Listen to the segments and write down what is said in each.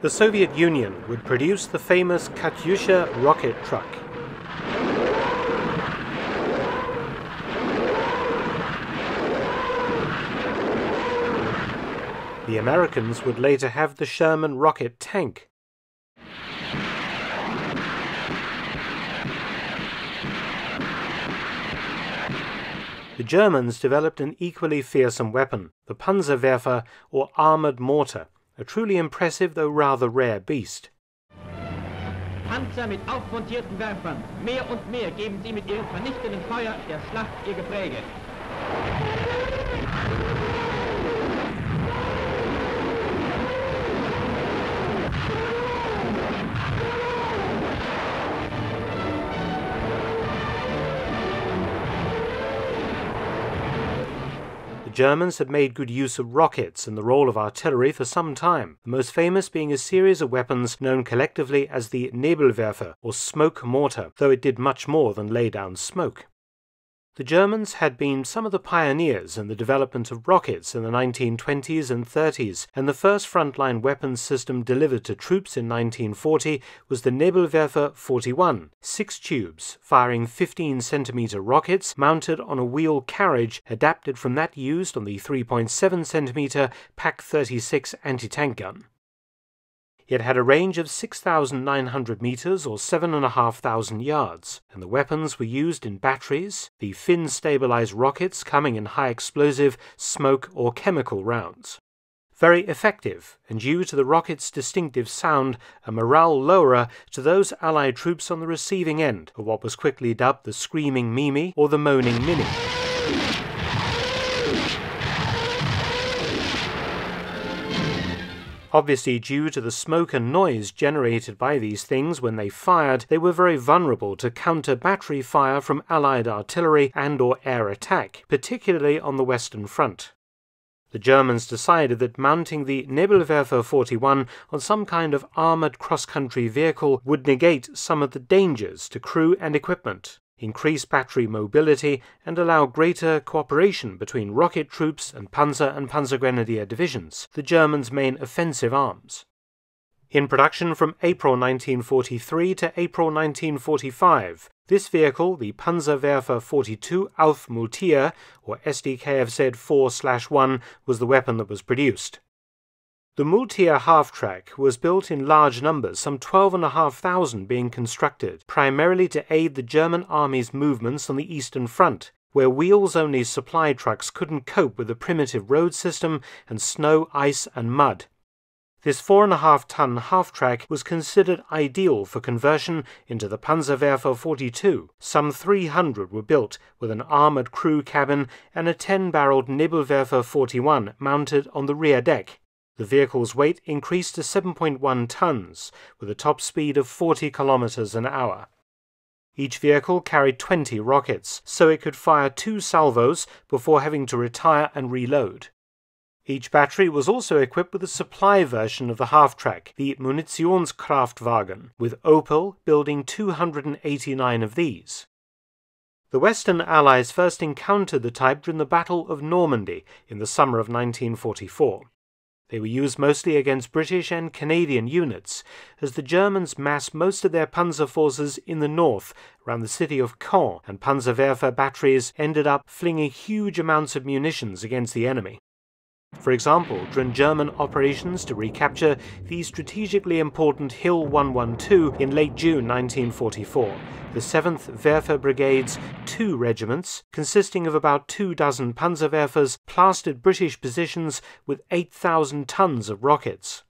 The Soviet Union would produce the famous Katyusha rocket truck. The Americans would later have the Sherman rocket tank. The Germans developed an equally fearsome weapon, the Panzerwerfer or armoured mortar, a truly impressive though rather rare beast. Panzer mit aufmontierten Werfern, mehr und mehr geben sie mit ihrem vernichtenden Feuer der Schlacht ihr Gepräge. The Germans had made good use of rockets and the role of artillery for some time, the most famous being a series of weapons known collectively as the Nebelwerfer, or smoke mortar, though it did much more than lay down smoke. The Germans had been some of the pioneers in the development of rockets in the 1920s and 30s, and the first frontline weapons system delivered to troops in 1940 was the Nebelwerfer 41, 6 tubes, firing 15 cm rockets mounted on a wheel carriage adapted from that used on the 3.7 cm Pak 36 anti-tank gun. It had a range of 6,900 meters or 7,500 yards, and the weapons were used in batteries, the fin-stabilized rockets coming in high explosive, smoke or chemical rounds. Very effective, and due to the rocket's distinctive sound, a morale lowerer to those Allied troops on the receiving end of what was quickly dubbed the Screaming Mimi or the Moaning Mini. Obviously, due to the smoke and noise generated by these things when they fired, they were very vulnerable to counter-battery fire from Allied artillery and/or air attack, particularly on the Western Front. The Germans decided that mounting the Nebelwerfer 41 on some kind of armoured cross-country vehicle would negate some of the dangers to crew and equipment, increase battery mobility, and allow greater cooperation between rocket troops and Panzergrenadier divisions, the Germans' main offensive arms. In production from April 1943 to April 1945, this vehicle, the Panzerwerfer 42 Aufmultier, or SDKFZ 4/1, was the weapon that was produced. The Maultier half-track was built in large numbers, some 12,500 being constructed, primarily to aid the German army's movements on the Eastern Front, where wheels-only supply trucks couldn't cope with the primitive road system and snow, ice and mud. This 4.5-ton half-track was considered ideal for conversion into the Panzerwerfer 42. Some 300 were built with an armoured crew cabin and a 10-barreled Nebelwerfer 41 mounted on the rear deck. The vehicle's weight increased to 7.1 tons, with a top speed of 40 kilometers an hour. Each vehicle carried 20 rockets, so it could fire 2 salvos before having to retire and reload. Each battery was also equipped with a supply version of the half-track, the Munitionskraftwagen, with Opel building 289 of these. The Western Allies first encountered the type during the Battle of Normandy in the summer of 1944. They were used mostly against British and Canadian units, as the Germans massed most of their panzer forces in the north around the city of Caen, and Panzerwerfer batteries ended up flinging huge amounts of munitions against the enemy. For example, during German operations to recapture the strategically important Hill 112 in late June 1944, the 7th Werfer Brigade's 2 regiments, consisting of about 2 dozen Panzerwerfers, plastered British positions with 8,000 tons of rockets.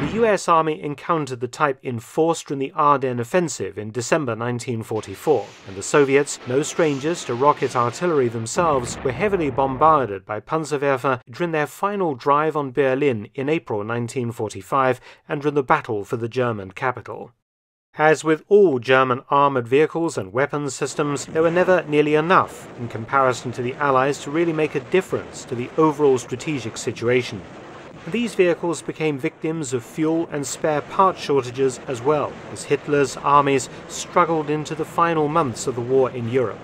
The US Army encountered the type in force during the Ardennes Offensive in December 1944, and the Soviets, no strangers to rocket artillery themselves, were heavily bombarded by Panzerwerfer during their final drive on Berlin in April 1945 and during the battle for the German capital. As with all German armoured vehicles and weapons systems, there were never nearly enough in comparison to the Allies to really make a difference to the overall strategic situation. These vehicles became victims of fuel and spare part shortages as well, as Hitler's armies struggled into the final months of the war in Europe.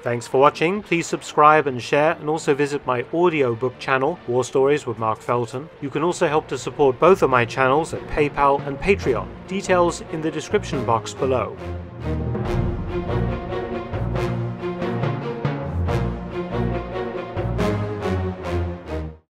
Thanks for watching, please subscribe and share, and also visit my audiobook channel, War Stories with Mark Felton. You can also help to support both of my channels at PayPal and Patreon. Details in the description box below.